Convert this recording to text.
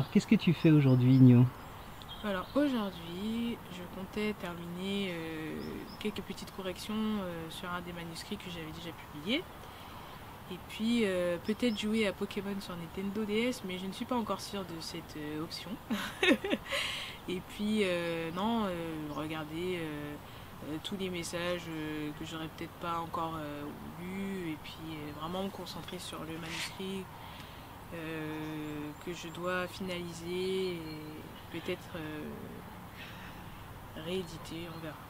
Alors, qu'est-ce que tu fais aujourd'hui, Nio? Alors, aujourd'hui, je comptais terminer quelques petites corrections sur un des manuscrits que j'avais déjà publié. Et puis, peut-être jouer à Pokémon sur Nintendo DS, mais je ne suis pas encore sûre de cette option. Et puis, non, regarder tous les messages que j'aurais peut-être pas encore lus, et puis vraiment me concentrer sur le manuscrit que je dois finaliser et peut-être rééditer, on verra.